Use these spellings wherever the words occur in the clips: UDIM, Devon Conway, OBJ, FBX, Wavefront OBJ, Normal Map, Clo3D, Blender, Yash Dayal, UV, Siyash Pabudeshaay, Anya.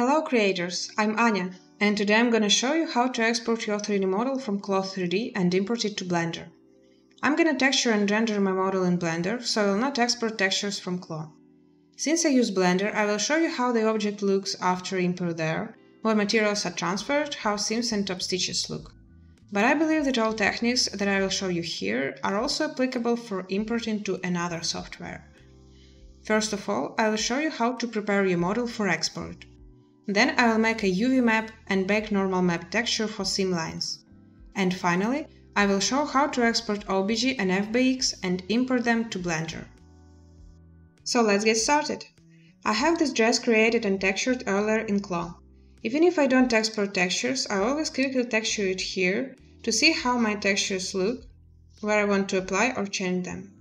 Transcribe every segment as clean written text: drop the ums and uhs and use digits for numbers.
Hello creators, I'm Anya, and today I'm gonna show you how to export your 3D model from Clo3D and import it to Blender. I'm gonna texture and render my model in Blender, so I will not export textures from Clo. Since I use Blender, I will show you how the object looks after import there, what materials are transferred, how seams and top stitches look. But I believe that all techniques that I will show you here are also applicable for importing to another software. First of all, I will show you how to prepare your model for export. Then I will make a UV map and bake normal map texture for seam lines. And finally, I will show how to export OBJ and FBX and import them to Blender. So let's get started. I have this dress created and textured earlier in Clo. Even if I don't export textures, I always quickly texture it here to see how my textures look, where I want to apply or change them.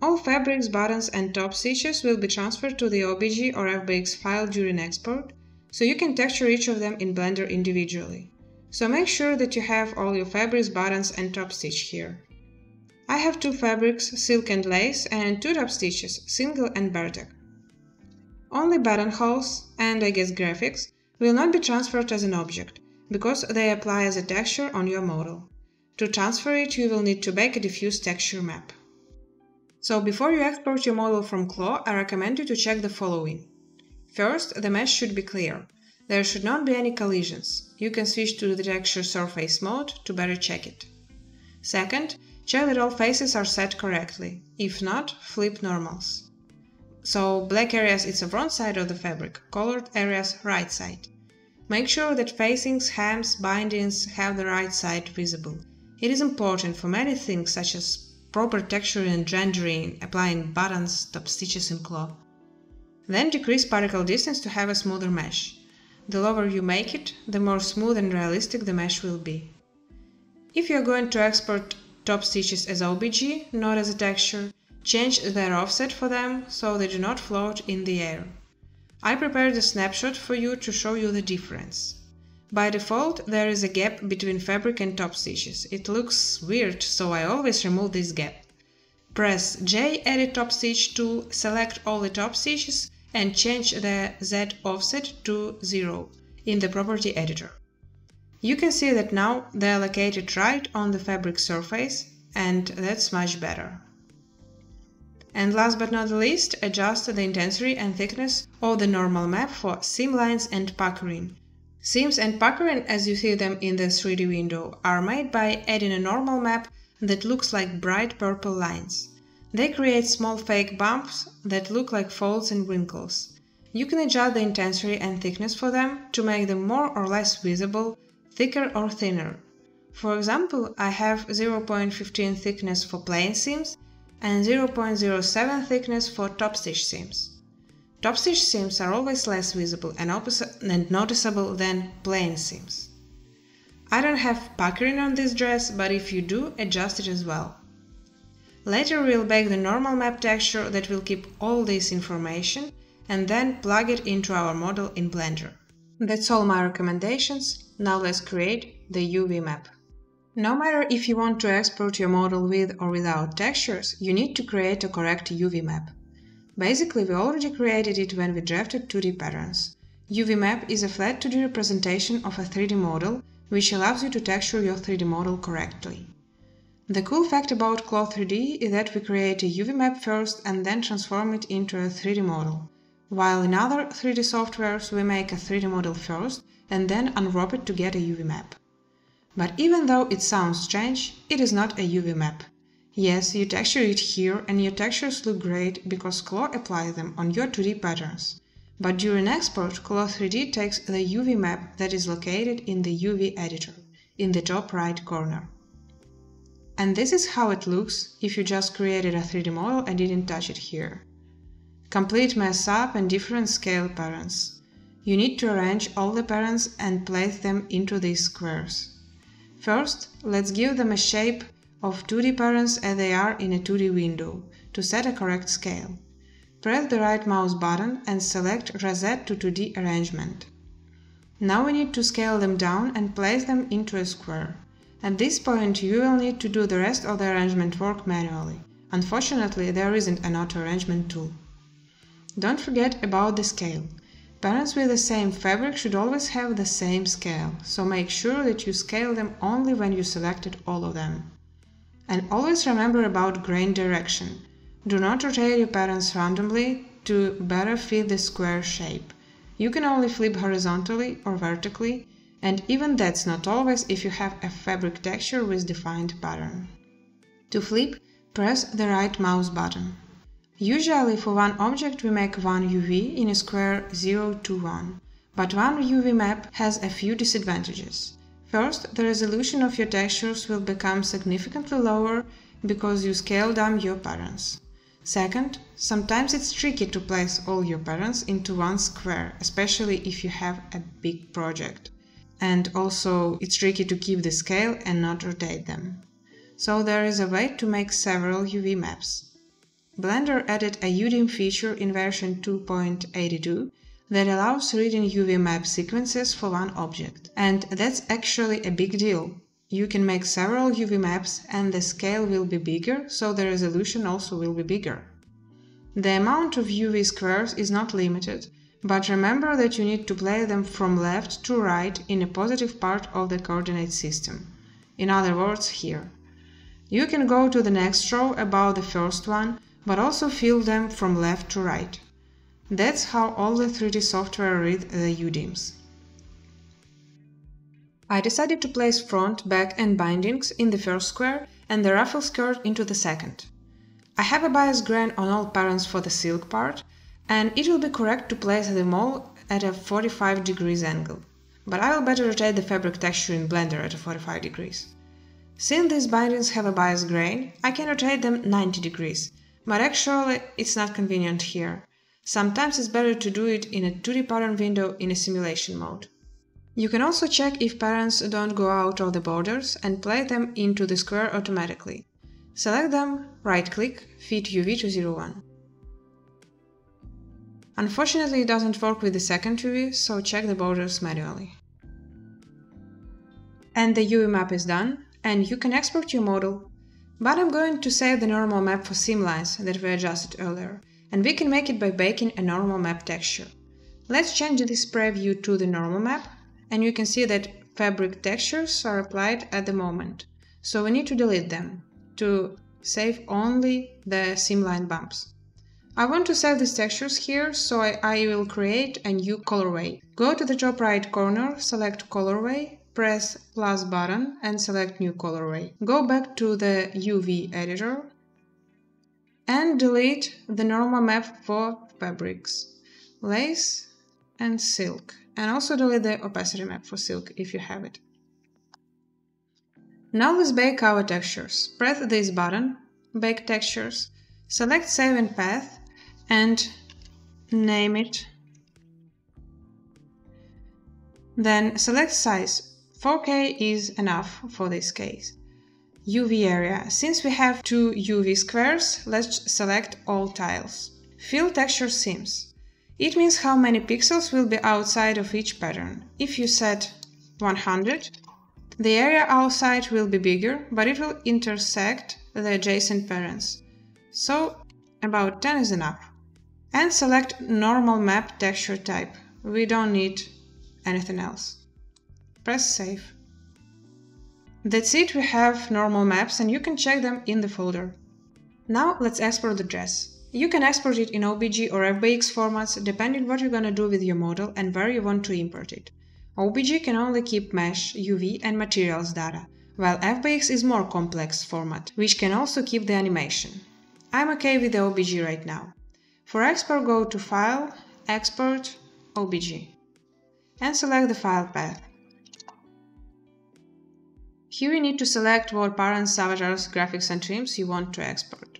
All fabrics, buttons and top stitches will be transferred to the OBJ or FBX file during export, so you can texture each of them in Blender individually. So make sure that you have all your fabrics, buttons and top stitch here. I have two fabrics, silk and lace, and two top stitches, single and vertex. Only buttonholes and I guess graphics will not be transferred as an object, because they apply as a texture on your model. To transfer it, you will need to bake a diffuse texture map. So before you export your model from Clo, I recommend you to check the following. First, the mesh should be clear. There should not be any collisions. You can switch to the texture surface mode to better check it. Second, check that all faces are set correctly. If not, flip normals. So black areas is the front side of the fabric, colored areas right side. Make sure that facings, hems, bindings have the right side visible. It is important for many things such as proper texturing and rendering, applying buttons, top stitches in Clo. Then decrease particle distance to have a smoother mesh. The lower you make it, the more smooth and realistic the mesh will be. If you are going to export top stitches as OBJ, not as a texture, change their offset for them so they do not float in the air. I prepared a snapshot for you to show you the difference. By default, there is a gap between fabric and top stitches. It looks weird, so I always remove this gap. Press J, edit top stitch tool, select all the top stitches and change the Z offset to 0 in the property editor. You can see that now they are located right on the fabric surface, and that's much better. And last but not least, adjust the intensity and thickness of the normal map for seam lines and puckering. Seams and puckering, as you see them in the 3D window, are made by adding a normal map that looks like bright purple lines. They create small fake bumps that look like folds and wrinkles. You can adjust the intensity and thickness for them to make them more or less visible, thicker or thinner. For example, I have 0.15 thickness for plain seams and 0.07 thickness for top stitch seams. Top stitch seams are always less visible and noticeable than plain seams. I don't have puckering on this dress, but if you do, adjust it as well. Later we'll bake the normal map texture that will keep all this information and then plug it into our model in Blender. That's all my recommendations. Now let's create the UV map. No matter if you want to export your model with or without textures, you need to create a correct UV map. Basically, we already created it when we drafted 2D patterns. UV map is a flat 2D representation of a 3D model, which allows you to texture your 3D model correctly. The cool fact about Clo3D is that we create a UV map first and then transform it into a 3D model, while in other 3D softwares we make a 3D model first and then unwrap it to get a UV map. But even though it sounds strange, it is not a UV map. Yes, you texture it here and your textures look great because Clo applies them on your 2D patterns. But during export, Clo3D takes the UV map that is located in the UV editor, in the top right corner. And this is how it looks if you just created a 3D model and didn't touch it here. Complete mess up and different scale patterns. You need to arrange all the patterns and place them into these squares. First, let's give them a shape of 2D patterns as they are in a 2D window, to set a correct scale. Press the right mouse button and select Reset to 2D Arrangement. Now we need to scale them down and place them into a square. At this point you will need to do the rest of the arrangement work manually. Unfortunately, there isn't an auto-arrangement tool. Don't forget about the scale. Parents with the same fabric should always have the same scale, so make sure that you scale them only when you selected all of them. And always remember about grain direction. Do not rotate your parents randomly to better fit the square shape. You can only flip horizontally or vertically, and even that's not always if you have a fabric texture with defined pattern. To flip, press the right mouse button. Usually for one object we make one UV in a square 0 to 1, but one UV map has a few disadvantages. First, the resolution of your textures will become significantly lower because you scale down your patterns. Second, sometimes it's tricky to place all your patterns into one square, especially if you have a big project. And also it's tricky to keep the scale and not rotate them. So there is a way to make several UV maps. Blender added a UDIM feature in version 2.82 that allows reading UV map sequences for one object. And that's actually a big deal. You can make several UV maps and the scale will be bigger, so the resolution also will be bigger. The amount of UV squares is not limited, but remember that you need to play them from left to right in a positive part of the coordinate system. In other words, here. You can go to the next row above the first one, but also fill them from left to right. That's how all the 3D software read the UDIMs. I decided to place front, back and bindings in the first square and the ruffle skirt into the second. I have a bias grain on all patterns for the silk part, and it will be correct to place them all at a 45 degrees angle. But I will better rotate the fabric texture in Blender at a 45 degrees. Since these bindings have a bias grain, I can rotate them 90 degrees. But actually, it's not convenient here. Sometimes it's better to do it in a 2D pattern window in a simulation mode. You can also check if patterns don't go out of the borders and play them into the square automatically. Select them, right-click, fit UV to 0,1. Unfortunately, it doesn't work with the second UV, so check the borders manually. And the UV map is done, and you can export your model. But I'm going to save the normal map for seamlines that we adjusted earlier, and we can make it by baking a normal map texture. Let's change this preview to the normal map, and you can see that fabric textures are applied at the moment, so we need to delete them to save only the seamline bumps. I want to save these textures here, so I will create a new colorway. Go to the top right corner, select colorway, press plus button and select new colorway. Go back to the UV editor and delete the normal map for fabrics, lace and silk, and also delete the opacity map for silk if you have it. Now let's bake our textures. Press this button, bake textures, select save and path and name it. Then select size. 4K is enough for this case. UV area. Since we have two UV squares, let's select all tiles. Fill texture seams. It means how many pixels will be outside of each pattern. If you set 100, the area outside will be bigger, but it will intersect the adjacent patterns. So about 10 is enough. And select normal map texture type. We don't need anything else. Press save. That's it, we have normal maps and you can check them in the folder. Now let's export the dress. You can export it in OBJ or FBX formats depending what you're gonna do with your model and where you want to import it. OBJ can only keep mesh, UV and materials data, while FBX is more complex format, which can also keep the animation. I'm okay with the OBJ right now. For export go to File, Export, OBJ and select the file path. Here you need to select what parents, avatars, graphics and trims you want to export.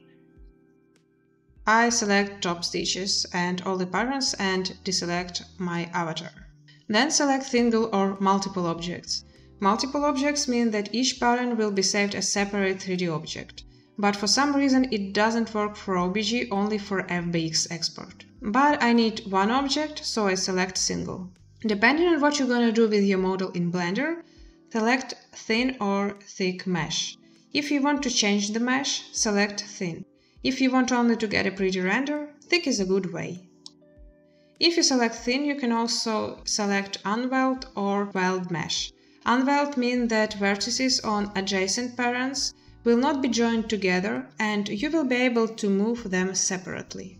I select top stitches and all the parents and deselect my avatar. Then select single or multiple objects. Multiple objects mean that each pattern will be saved as separate 3D object. But for some reason it doesn't work for OBJ, only for FBX export. But I need one object, so I select single. Depending on what you're gonna do with your model in Blender, select thin or thick mesh. If you want to change the mesh, select thin. If you want only to get a pretty render, thick is a good way. If you select thin, you can also select unweld or weld mesh. Unweld means that vertices on adjacent parents will not be joined together and you will be able to move them separately.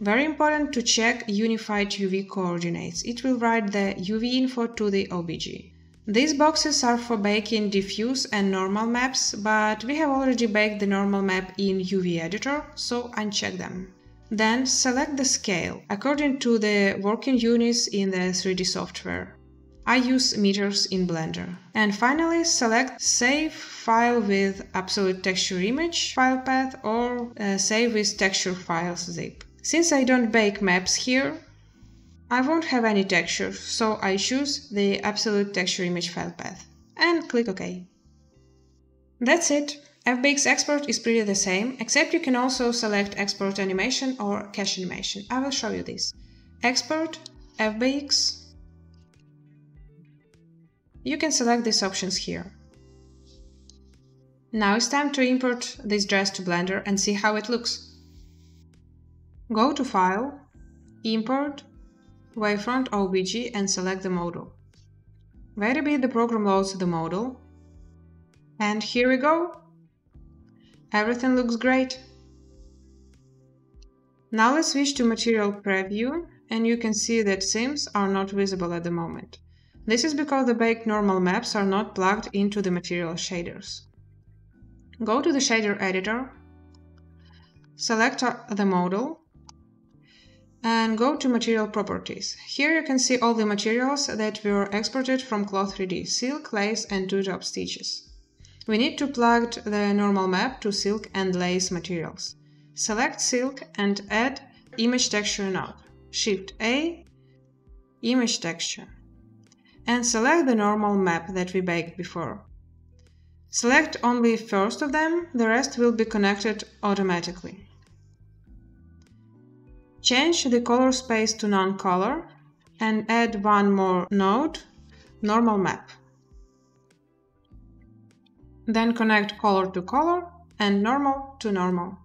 Very important to check unified UV coordinates. It will write the UV info to the OBJ. These boxes are for baking diffuse and normal maps, but we have already baked the normal map in UV editor, so uncheck them. Then select the scale according to the working units in the 3D software. I use meters in Blender. And finally select Save File with Absolute Texture Image file path or Save with Texture Files zip. Since I don't bake maps here, I won't have any texture, so I choose the Absolute Texture Image file path and click OK. That's it. FBX export is pretty the same, except you can also select Export Animation or Cache Animation. I will show you this. Export, FBX. You can select these options here. Now it's time to import this dress to Blender and see how it looks. Go to File, Import, Wavefront OBJ and select the model. Wait a bit, the program loads the model. And here we go! Everything looks great! Now let's switch to Material Preview and you can see that seams are not visible at the moment. This is because the baked normal maps are not plugged into the material shaders. Go to the shader editor, select the model, and go to Material Properties. Here you can see all the materials that were exported from Clo3D, silk, lace and two top stitches. We need to plug the normal map to silk and lace materials. Select silk and add image texture node. Shift A, image texture. And select the normal map that we baked before. Select only first of them, the rest will be connected automatically. Change the color space to non-color and add one more node, normal map. Then connect color to color and normal to normal.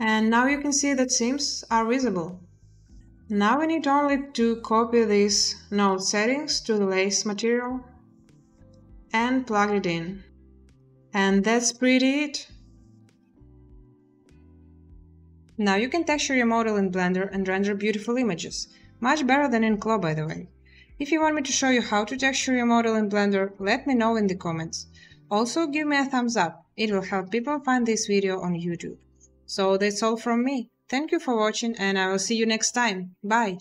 And now you can see that seams are visible. Now we need only to copy these node settings to the lace material and plug it in. And that's pretty it. Now you can texture your model in Blender and render beautiful images, much better than in Clo, by the way. If you want me to show you how to texture your model in Blender, let me know in the comments. Also give me a thumbs up, it will help people find this video on YouTube. So that's all from me, thank you for watching and I will see you next time, bye!